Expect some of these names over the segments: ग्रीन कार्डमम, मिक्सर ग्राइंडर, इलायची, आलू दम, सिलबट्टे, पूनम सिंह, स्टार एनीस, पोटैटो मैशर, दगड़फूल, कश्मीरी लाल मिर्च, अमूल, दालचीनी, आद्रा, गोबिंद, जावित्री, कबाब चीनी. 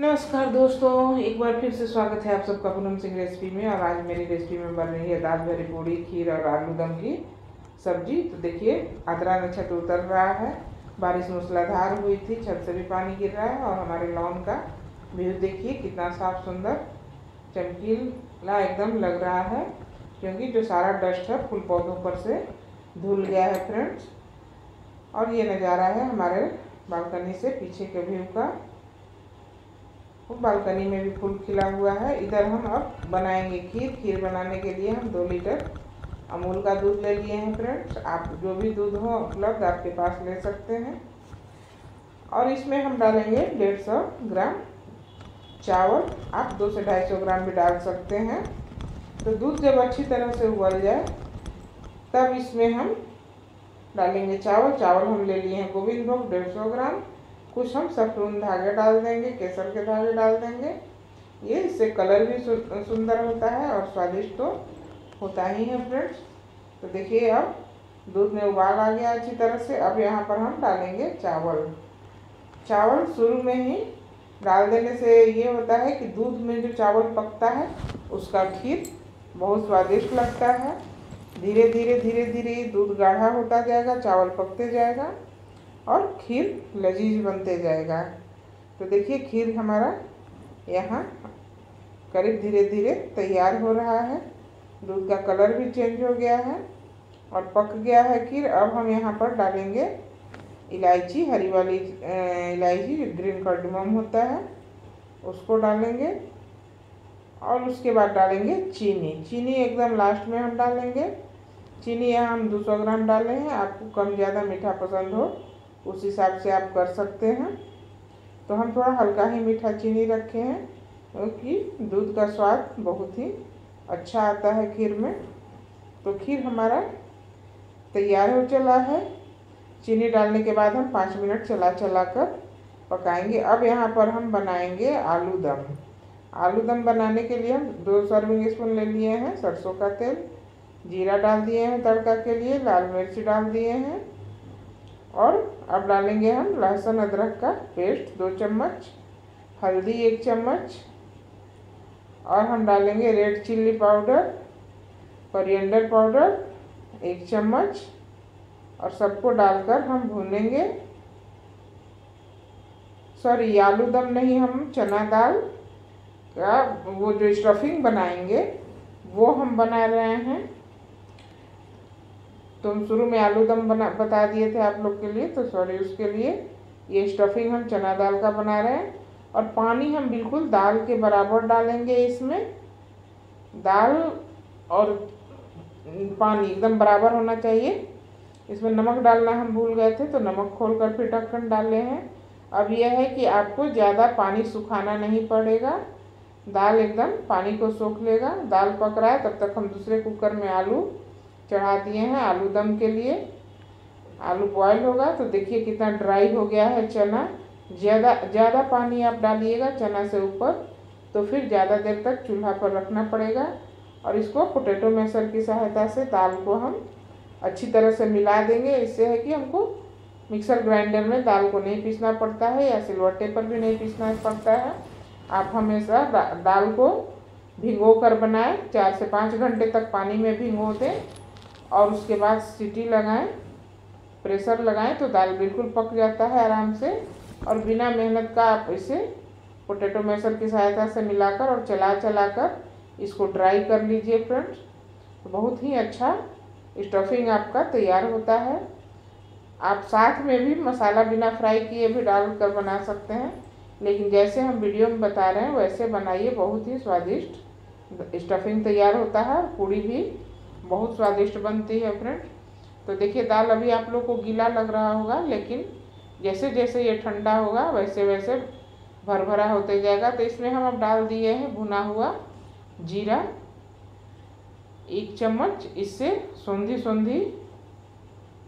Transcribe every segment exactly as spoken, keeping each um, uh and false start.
नमस्कार दोस्तों, एक बार फिर से स्वागत है आप सबका पूनम सिंह रेसिपी में। और आज मेरी रेसिपी में बन रही है दाल भरी पूड़ी, खीर और आलू दम की सब्जी। तो देखिए अदरक अच्छा तो उतर रहा है, बारिश मूसलाधार हुई थी, छत से भी पानी गिर रहा है। और हमारे लॉन का व्यू देखिए कितना साफ सुंदर चमकीला एकदम लग रहा है, क्योंकि जो सारा डस्ट है फूल पौधों पर से धुल गया है फ्रेंड्स। और ये नज़ारा है हमारे बालकनी से पीछे के व्यू का। वो बालकनी में भी फूल खिला हुआ है। इधर हम अब बनाएंगे खीर। खीर बनाने के लिए हम दो लीटर अमूल का दूध ले लिए हैं फ्रेंड्स। आप जो भी दूध हो उपलब्ध आपके पास ले सकते हैं। और इसमें हम डालेंगे डेढ़ सौ ग्राम चावल, आप दो से ढाई सौ ग्राम भी डाल सकते हैं। तो दूध जब अच्छी तरह से उबल जाए तब इसमें हम डालेंगे चावल। चावल हम ले लिए हैं गोबिंद भोग डेढ़ सौ ग्राम। कुछ हम सफरून धागे डाल देंगे, केसर के धागे डाल देंगे, ये इससे कलर भी सुंदर होता है और स्वादिष्ट तो होता ही है फ्रेंड्स। तो देखिए अब दूध में उबाल आ गया अच्छी तरह से। अब यहाँ पर हम डालेंगे चावल। चावल शुरू में ही डाल देने से ये होता है कि दूध में जो चावल पकता है उसका खीर बहुत स्वादिष्ट लगता है। धीरे धीरे धीरे धीरे दूध गाढ़ा होता जाएगा, चावल पकते जाएगा और खीर लजीज बनते जाएगा। तो देखिए खीर हमारा यहाँ करीब धीरे धीरे तैयार हो रहा है, दूध का कलर भी चेंज हो गया है और पक गया है खीर। अब हम यहाँ पर डालेंगे इलायची, हरी वाली इलायची जो ग्रीन कार्डमम होता है उसको डालेंगे। और उसके बाद डालेंगे चीनी। चीनी एकदम लास्ट में हम डालेंगे। चीनी यहाँ हम दो सौ ग्राम डाले हैं, आपको कम ज़्यादा मीठा पसंद हो उस हिसाब से आप कर सकते हैं। तो हम थोड़ा हल्का ही मीठा चीनी रखे हैं क्योंकि तो दूध का स्वाद बहुत ही अच्छा आता है खीर में। तो खीर हमारा तैयार हो चला है। चीनी डालने के बाद हम पाँच मिनट चला चला कर पकाएंगे। अब यहाँ पर हम बनाएंगे आलू दम। आलू दम बनाने के लिए हम दो सर्विंग स्पून ले लिए हैं सरसों का तेल, जीरा डाल दिए हैं तड़का के लिए, लाल मिर्च डाल दिए हैं। और अब डालेंगे हम लहसुन अदरक का पेस्ट दो चम्मच, हल्दी एक चम्मच, और हम डालेंगे red chilli powder, coriander powder एक चम्मच। और सबको डालकर हम भूनेंगे। सॉरी, आलू दम नहीं, हम चना दाल का वो जो स्टफिंग बनाएंगे वो हम बना रहे हैं। तो हम शुरू में आलू दम बना बता दिए थे आप लोग के लिए, तो सॉरी उसके लिए। ये स्टफिंग हम चना दाल का बना रहे हैं। और पानी हम बिल्कुल दाल के बराबर डालेंगे इसमें। दाल और पानी एकदम बराबर होना चाहिए। इसमें नमक डालना हम भूल गए थे, तो नमक खोल कर फिर ढक्कन डाले हैं। अब यह है कि आपको ज़्यादा पानी सुखाना नहीं पड़ेगा, दाल एकदम पानी को सोख लेगा। दाल पक रहा है तब तक हम दूसरे कुकर में आलू चढ़ा दिए हैं आलू दम के लिए। आलू बॉयल होगा। तो देखिए कितना ड्राई हो गया है चना। ज़्यादा ज़्यादा पानी आप डालिएगा चना से ऊपर तो फिर ज़्यादा देर तक चूल्हा पर रखना पड़ेगा। और इसको पोटैटो मैशर की सहायता से दाल को हम अच्छी तरह से मिला देंगे। इससे है कि हमको मिक्सर ग्राइंडर में दाल को नहीं पीसना पड़ता है या सिलबट्टे पर भी नहीं पीसना पड़ता है। आप हमेशा दा, दाल को भिगो कर बनाएं, चार से पाँच घंटे तक पानी में भिगो दें और उसके बाद सीटी लगाएं, प्रेशर लगाएं तो दाल बिल्कुल पक जाता है आराम से। और बिना मेहनत का आप इसे पोटैटो मैशर की सहायता से मिलाकर और चला चला कर इसको ड्राई कर लीजिए फ्रेंड्स। तो बहुत ही अच्छा स्टफिंग आपका तैयार होता है। आप साथ में भी मसाला बिना फ्राई किए भी डाल कर बना सकते हैं, लेकिन जैसे हम वीडियो में बता रहे हैं वैसे बनाइए। बहुत ही स्वादिष्ट स्टफिंग तैयार होता है, पूड़ी भी बहुत स्वादिष्ट बनती है फ्रेंड्स। तो देखिए दाल अभी आप लोग को गीला लग रहा होगा, लेकिन जैसे जैसे ये ठंडा होगा वैसे वैसे भर भरा होते जाएगा। तो इसमें हम अब डाल दिए हैं भुना हुआ जीरा एक चम्मच। इससे सौंधी सौंधी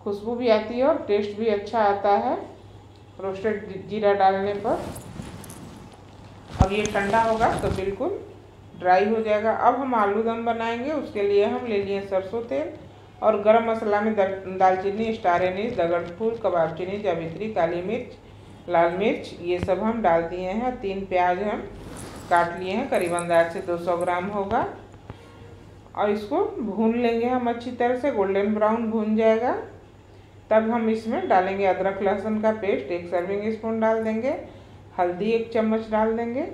खुशबू भी आती है और टेस्ट भी अच्छा आता है रोस्टेड जीरा डालने पर। अब ये ठंडा होगा तो बिल्कुल ड्राई हो जाएगा। अब हम आलू दम बनाएंगे। उसके लिए हम ले लिए सरसों तेल और गरम मसाला में दालचीनी, स्टार एनीस, दगड़फूल, कबाब चीनी, जावित्री, काली मिर्च, लाल मिर्च ये सब हम डाल दिए हैं। तीन प्याज हम काट लिए हैं, करीबन दार से दो सौ ग्राम होगा। और इसको भून लेंगे हम अच्छी तरह से, गोल्डन ब्राउन भून जाएगा। तब हम इसमें डालेंगे अदरक लहसुन का पेस्ट, एक सर्विंग स्पून डाल देंगे, हल्दी एक चम्मच डाल देंगे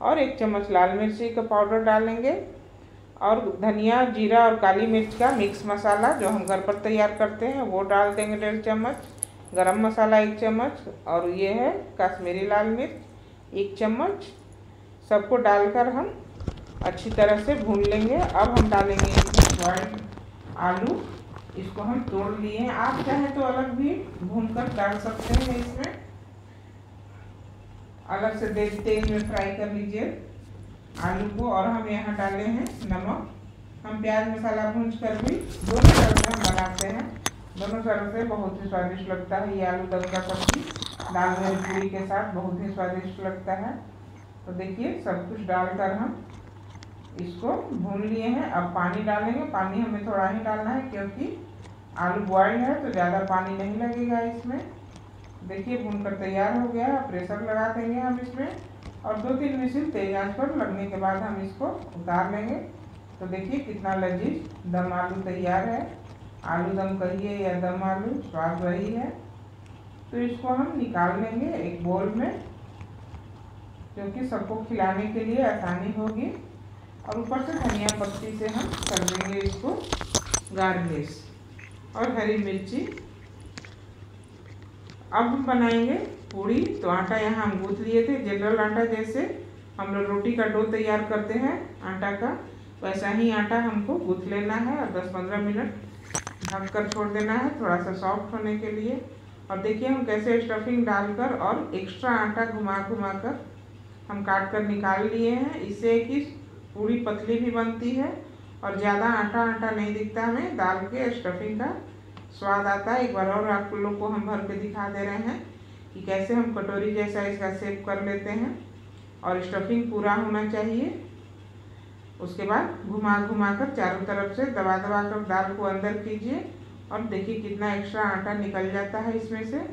और एक चम्मच लाल मिर्ची का पाउडर डालेंगे और धनिया, जीरा और काली मिर्च का मिक्स मसाला जो हम घर पर तैयार करते हैं वो डाल देंगे डेढ़ चम्मच, गरम मसाला एक चम्मच और ये है कश्मीरी लाल मिर्च एक चम्मच। सबको डालकर हम अच्छी तरह से भून लेंगे। अब हम डालेंगे इसमें बॉइल्ड आलू, इसको हम तोड़ लिए हैं। आप चाहें तो अलग भी भून कर डाल सकते हैं, इसमें अलग से देख तेल में फ्राई कर लीजिए आलू को। और हम यहाँ डाले हैं नमक। हम प्याज मसाला भूंज कर भी दोनों तरह से हम बनाते हैं, दोनों तरह से बहुत ही स्वादिष्ट लगता है। ये आलू दम का सब्जी दाल में पूरी के साथ बहुत ही स्वादिष्ट लगता है। तो देखिए सब कुछ डालकर हम इसको भून लिए हैं। अब पानी डालेंगे, पानी हमें थोड़ा ही डालना है क्योंकि आलू बॉइल्ड है तो ज़्यादा पानी नहीं लगेगा इसमें। देखिए भूनकर तैयार हो गया। प्रेशर लगा देंगे हम इसमें और दो तीन मिनट तेज आंच पर लगने के बाद हम इसको उतार लेंगे। तो देखिए कितना लजीज दम आलू तैयार है। आलू दम कहिए या दम आलू, स्वाद वही है। तो इसको हम निकाल लेंगे एक बाउल में क्योंकि सबको खिलाने के लिए आसानी होगी। और ऊपर से धनिया पत्ती से हम कर देंगे इसको गार्निश और हरी मिर्ची। अब हम बनाएंगे पूड़ी। तो आटा यहाँ हम गूँथ लिए थे, जनरल आटा जैसे हम लोग रोटी का डो तैयार करते हैं आटा का, वैसा ही आटा हमको गूँथ लेना है और दस पंद्रह मिनट ढक कर छोड़ देना है थोड़ा सा सॉफ्ट होने के लिए। और देखिए हम कैसे स्टफिंग डालकर और एक्स्ट्रा आटा घुमा घुमा कर हम काट कर निकाल लिए हैं। इससे कि पूरी पतली भी बनती है और ज़्यादा आटा आटा नहीं दिखता हमें, दाल के स्टफिंग का स्वाद आता है। एक बार और आप लोग को हम भर के दिखा दे रहे हैं कि कैसे हम कटोरी जैसा इसका शेप कर लेते हैं और स्टफिंग पूरा होना चाहिए। उसके बाद घुमा घुमा कर चारों तरफ से दबा दबा कर दाल को अंदर कीजिए और देखिए कितना एक्स्ट्रा आटा निकल जाता है इसमें से।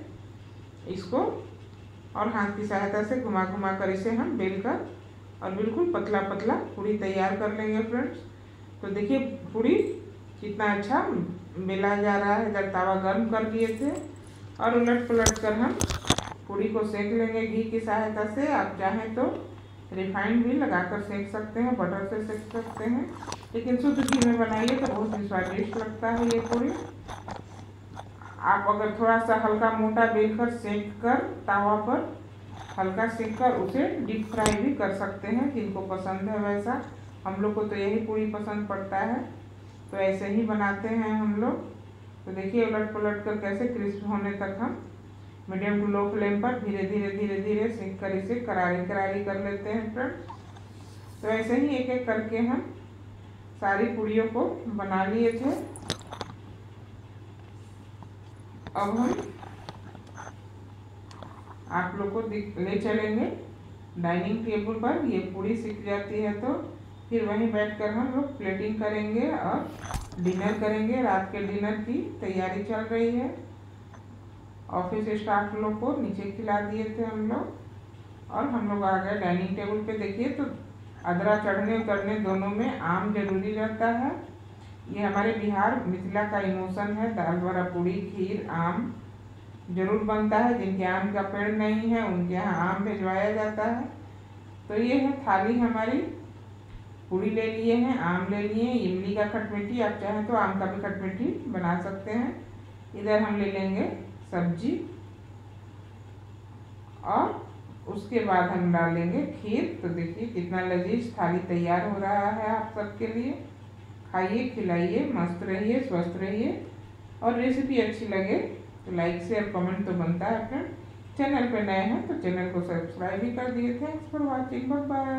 इसको और हाथ की सहायता से घुमा घुमा कर इसे हम बेल कर और बिल्कुल पतला पतला पूरी तैयार कर लेंगे फ्रेंड्स। तो देखिए पूरी कितना अच्छा मिला जा रहा है। इधर तवा गर्म कर दिए थे और उलट पलट कर हम पूरी को सेक लेंगे घी की सहायता से। आप चाहें तो रिफाइंड भी लगाकर सेक सकते हैं, बटर से सेक सकते हैं, लेकिन शुद्ध घी में बनाइए तो बहुत ही स्वादिष्ट लगता है ये पूरी। आप अगर थोड़ा सा हल्का मोटा बेल कर सेक कर तवा पर हल्का सेक कर उसे डीप फ्राई भी कर सकते हैं जिनको पसंद है वैसा। हम लोग को तो यही पूरी पसंद पड़ता है तो ऐसे ही बनाते हैं हम लोग। तो देखिए उलट पलट कर कैसे क्रिस्प होने तक हम मीडियम टू लो फ्लेम पर धीरे धीरे धीरे धीरे सेक कर इसे करारी करारी कर लेते हैं फ्रेंड्स। तो ऐसे ही एक एक करके हम सारी पूड़ियों को बना लिए थे। अब हम आप लोग को ले चलेंगे डाइनिंग टेबल पर। ये पूरी सिक जाती है तो फिर वहीं बैठकर हम लोग प्लेटिंग करेंगे और डिनर करेंगे। रात के डिनर की तैयारी चल रही है। ऑफिस स्टाफ लोग को नीचे खिला दिए थे हम लोग और हम लोग आ गए डाइनिंग टेबल पे। देखिए तो अदरा चढ़ने उतरने दोनों में आम जरूरी रहता है। ये हमारे बिहार मिथिला का इमोशन है। दाल बड़ा पूड़ी खीर आम जरूर बनता है। जिनके आम का पेड़ नहीं है उनके यहाँ आम भिजवाया जाता है। तो ये है थाली हमारी। पूड़ी ले लिए हैं, आम ले लिए हैं, इमली का खटमिठी। आप चाहें तो आम का भी खटमिठी बना सकते हैं। इधर हम ले लेंगे सब्जी और उसके बाद हम डालेंगे खीर। तो देखिए कितना लजीज थाली तैयार हो रहा है आप सबके लिए। खाइए, खिलाइए, मस्त रहिए, स्वस्थ रहिए। और रेसिपी अच्छी लगे तो लाइक शेयर कमेंट तो बनता है फ्रेंड। चैनल पर नए हैं तो चैनल को सब्सक्राइब भी कर दिए। Thanks for watching, bye bye.